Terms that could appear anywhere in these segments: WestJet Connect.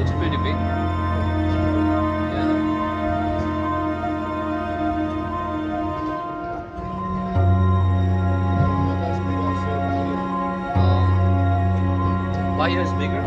It's pretty big. Yeah. Wire is bigger.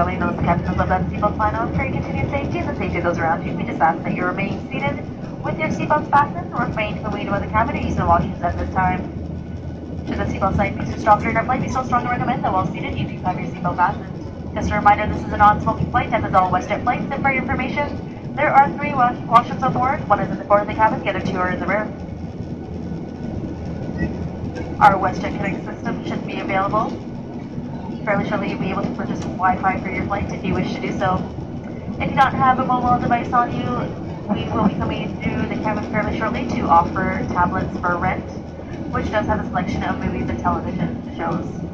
telling those customers about seatbelt sign off for your continued safety and the safety of those around you. We just ask that you remain seated with your seatbelts fastened or refrain from the window of the cabin or use the washrooms at this time. Should the seatbelt sign be too strong during our flight, we still strongly recommend that while seated you do have your seatbelt fastened. Just a reminder, this is a non-smoking flight, as is all WestJet flights, and for your information, there are three washrooms on board. One is in the front of the cabin, the other two are in the rear. Our WestJet Connect system should be available fairly shortly. You'll be able to purchase Wi-Fi for your flight if you wish to do so. If you don't have a mobile device on you, we will be coming through the cabin fairly shortly to offer tablets for rent, which does have a selection of movies and television shows.